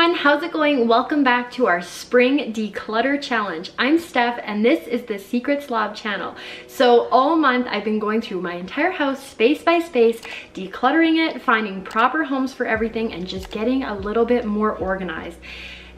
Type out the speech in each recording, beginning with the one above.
everyone, how's it going? Welcome back to our spring declutter challenge. I'm Steph and this is the Secret Slob channel. So all month I've been going through my entire house space by space, decluttering it, finding proper homes for everything, and just getting a little bit more organized.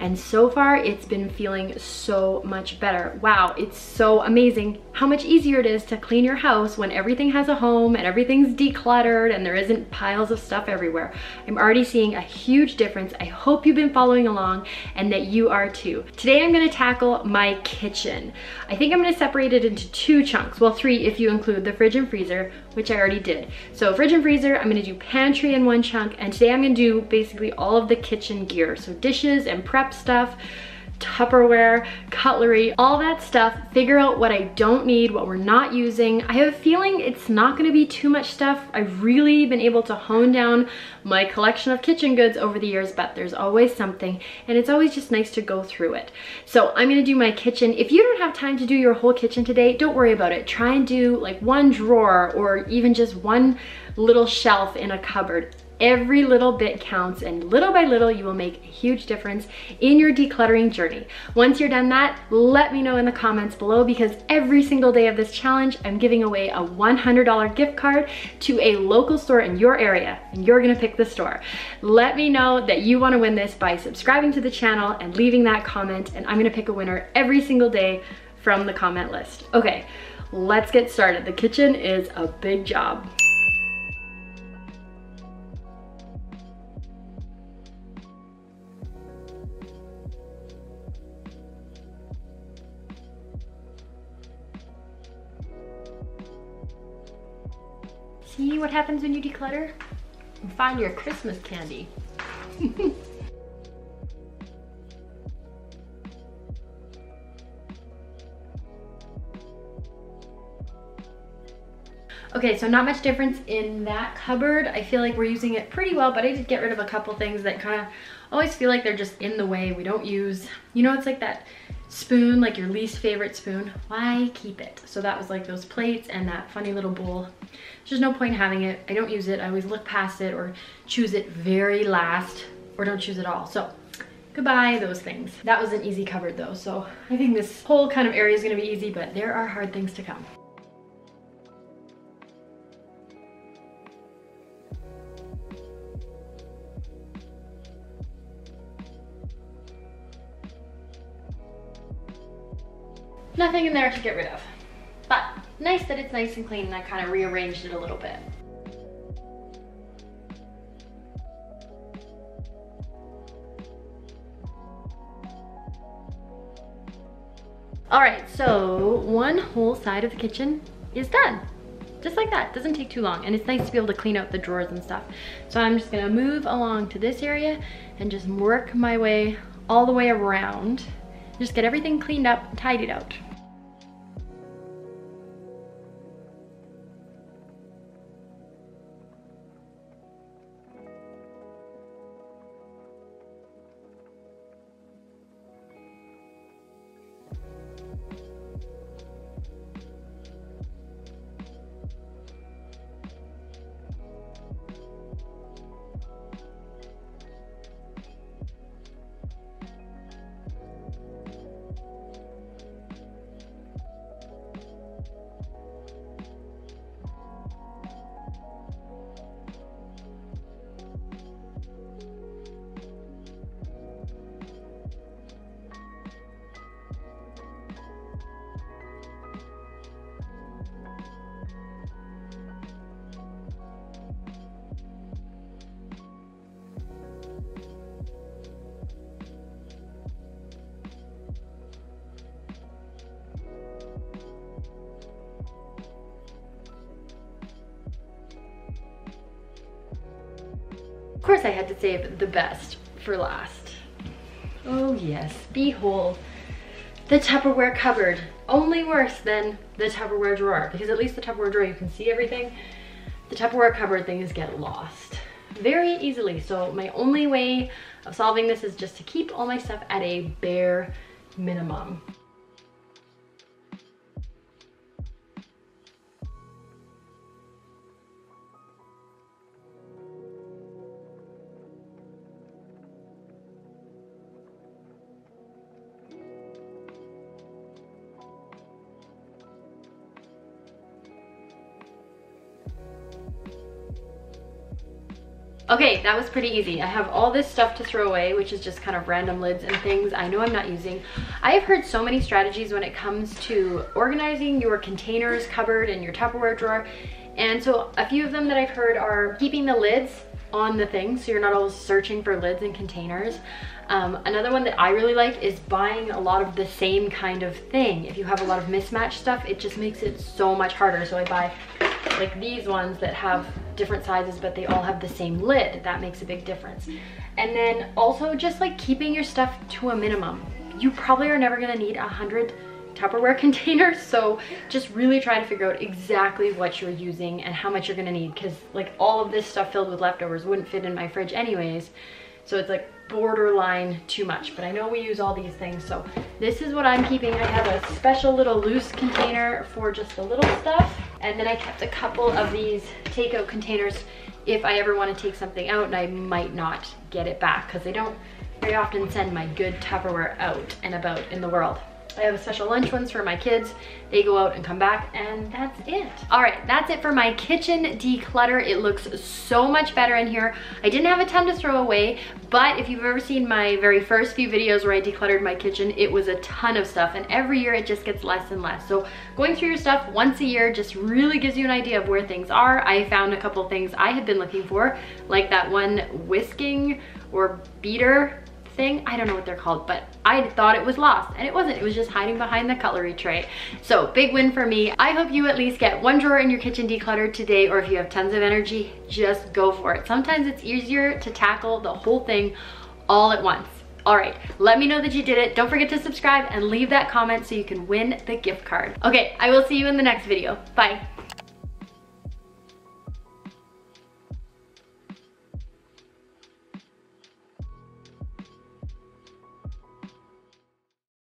And so far it's been feeling so much better. Wow, it's so amazing how much easier it is to clean your house when everything has a home and everything's decluttered and there isn't piles of stuff everywhere. I'm already seeing a huge difference. I hope you've been following along and that you are too. Today I'm gonna tackle my kitchen. I think I'm gonna separate it into two chunks. Well, three if you include the fridge and freezer, which I already did. So fridge and freezer, I'm gonna do pantry in one chunk, and today I'm gonna do basically all of the kitchen gear. So dishes and prep stuff, Tupperware, cutlery, all that stuff, figure out what I don't need, what we're not using. I have a feeling it's not gonna be too much stuff. I've really been able to hone down my collection of kitchen goods over the years, but there's always something, and it's always just nice to go through it. So I'm gonna do my kitchen. If you don't have time to do your whole kitchen today, don't worry about it. Try and do like one drawer or even just one little shelf in a cupboard. Every little bit counts, and little by little you will make a huge difference in your decluttering journey. Once you're done that, let me know in the comments below, because every single day of this challenge I'm giving away a $100 gift card to a local store in your area, and you're gonna pick the store. Let me know that you wanna win this by subscribing to the channel and leaving that comment, and I'm gonna pick a winner every single day from the comment list. Okay, let's get started. The kitchen is a big job. See what happens when you declutter? And find your Christmas candy. Okay, so not much difference in that cupboard. I feel like we're using it pretty well, but I did get rid of a couple things that kind of always feel like they're just in the way we don't use. You know, it's like that spoon, like your least favorite spoon. Why keep it? So that was like those plates and that funny little bowl. There's just no point having it. I don't use it. I always look past it or choose it very last or don't choose it at all. So goodbye those things. That was an easy cupboard though. So I think this whole kind of area is gonna be easy, but there are hard things to come. Nothing in there to get rid of, but nice that it's nice and clean, and I kind of rearranged it a little bit. All right, so one whole side of the kitchen is done. Just like that, doesn't take too long, and it's nice to be able to clean out the drawers and stuff. So I'm just gonna move along to this area and just work my way all the way around. Just get everything cleaned up and tidied out. Of course I had to save the best for last. Oh yes, behold, the Tupperware cupboard. Only worse than the Tupperware drawer, because at least the Tupperware drawer you can see everything. The Tupperware cupboard things get lost very easily, so my only way of solving this is just to keep all my stuff at a bare minimum. Okay, that was pretty easy. I have all this stuff to throw away, which is just kind of random lids and things I know I'm not using. I have heard so many strategies when it comes to organizing your containers, cupboard, and your Tupperware drawer. And so a few of them that I've heard are keeping the lids on the things, so you're not always searching for lids and containers. Another one that I really like is buying a lot of the same kind of thing. If you have a lot of mismatched stuff, it just makes it so much harder. So I buy like these ones that have different sizes, but they all have the same lid. That makes a big difference. And then also just like keeping your stuff to a minimum. You probably are never gonna need 100 Tupperware containers, so just really try to figure out exactly what you're using and how much you're gonna need, because like all of this stuff filled with leftovers wouldn't fit in my fridge anyways, so it's like borderline too much. But I know we use all these things, so this is what I'm keeping. I have a special little loose container for just the little stuff, and then I kept a couple of these takeout containers if I ever want to take something out and I might not get it back, because they don't very often send my good Tupperware out and about in the world. I have special lunch ones for my kids. They go out and come back, and that's it. All right, that's it for my kitchen declutter. It looks so much better in here. I didn't have a ton to throw away, but if you've ever seen my very first few videos where I decluttered my kitchen, it was a ton of stuff, and every year it just gets less and less. So going through your stuff once a year just really gives you an idea of where things are. I found a couple things I had been looking for, like that one whisking or beater thing. I don't know what they're called, but I thought it was lost, and it wasn't. It was just hiding behind the cutlery tray. So big win for me. I hope you at least get one drawer in your kitchen decluttered today, or if you have tons of energy, just go for it. Sometimes it's easier to tackle the whole thing all at once. All right, let me know that you did it. Don't forget to subscribe and leave that comment so you can win the gift card. Okay, I will see you in the next video. Bye.